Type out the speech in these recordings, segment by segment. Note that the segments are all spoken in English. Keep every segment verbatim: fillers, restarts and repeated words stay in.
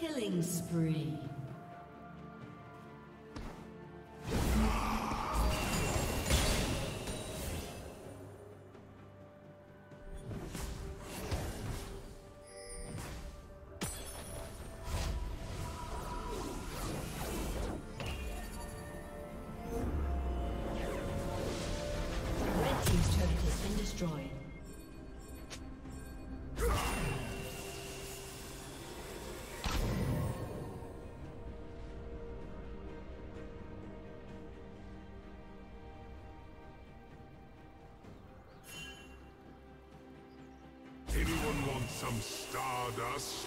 Killing spree. Anyone want some stardust?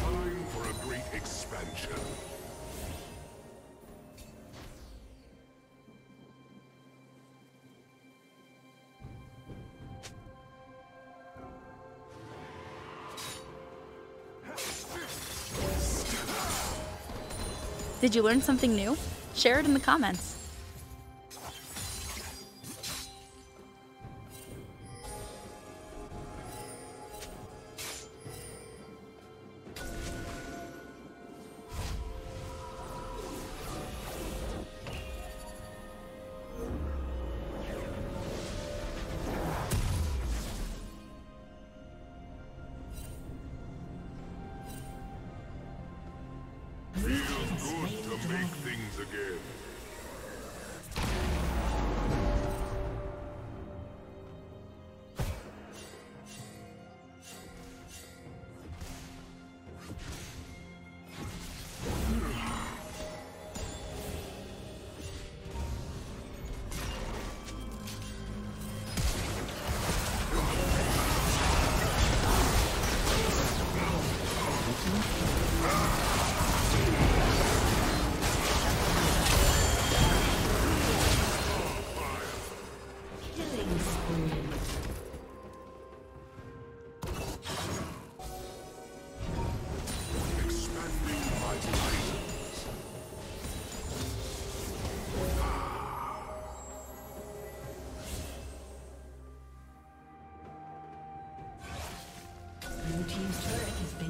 Time for a great expansion. Did you learn something new? Share it in the comments.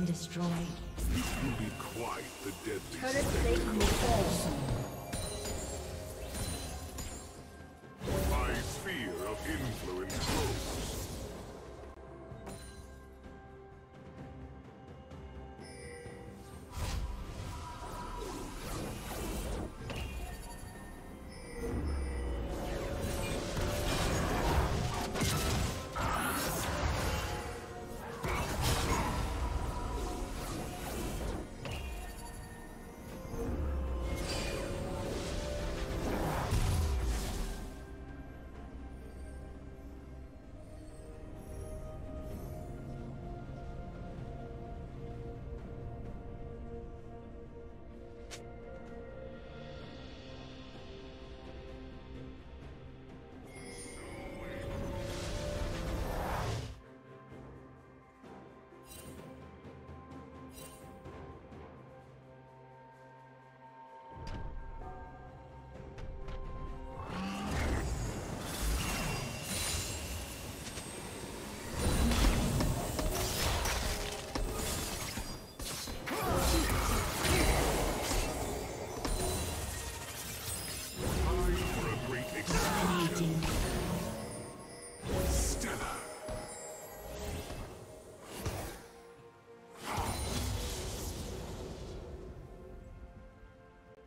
Destroyed. This will be quite the deadly spectacle. My sphere of influence grows.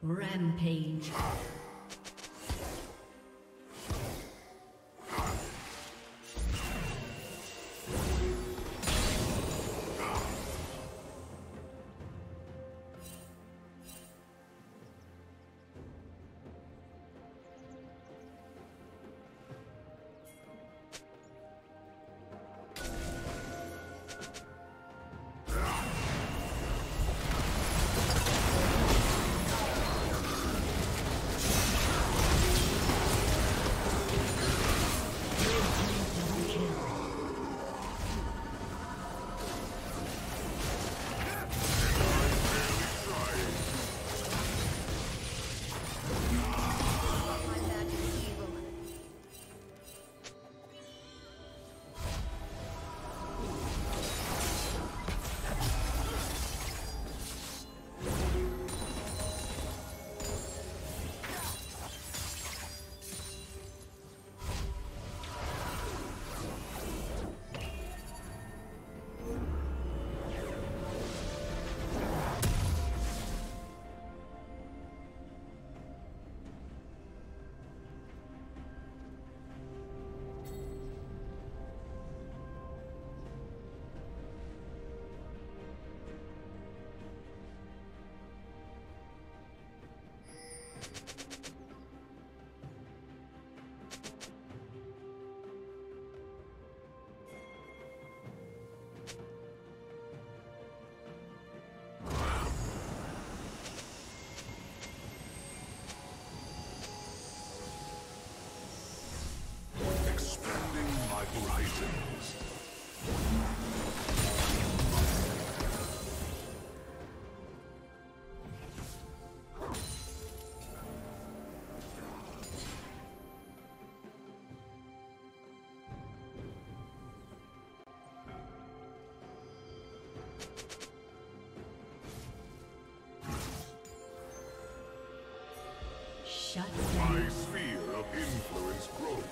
Rampage. Shut down. My sphere of influence grows.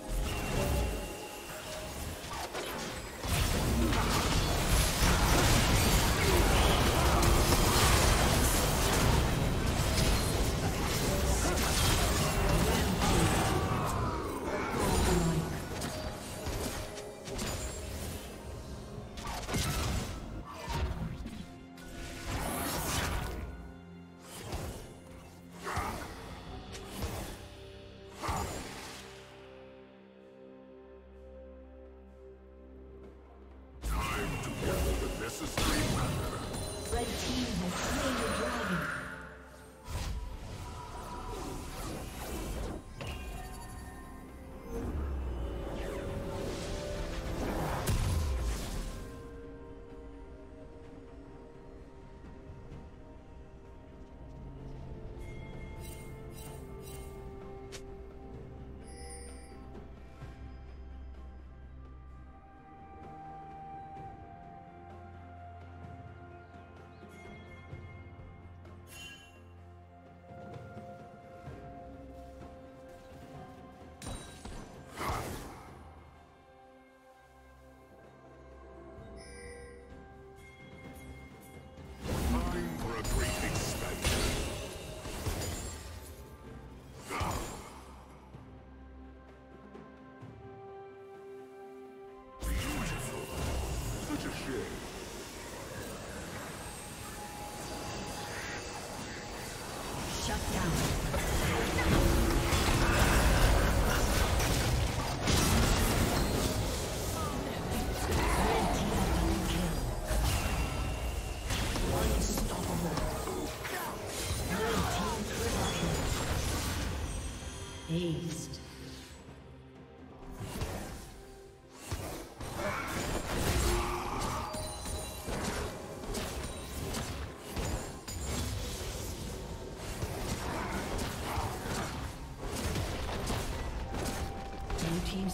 Team's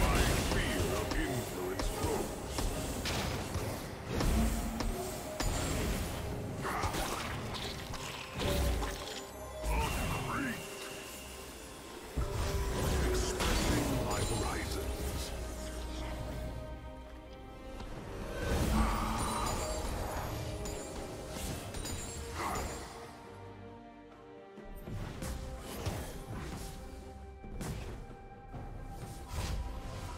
My field of influence grows.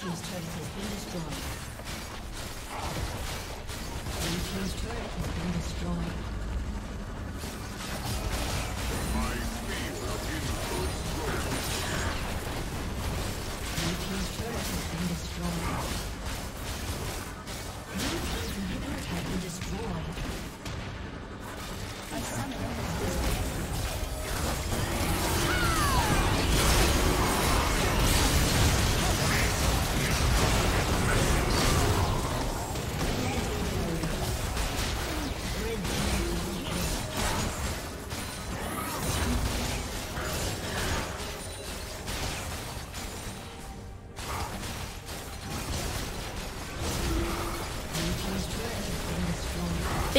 Team's turret has been destroyed. Blue team's turret has been destroyed. My feet are in good growth. Blue team's turret has been destroyed. Blue team's inhibitors have been destroyed. A summoner has disconnected.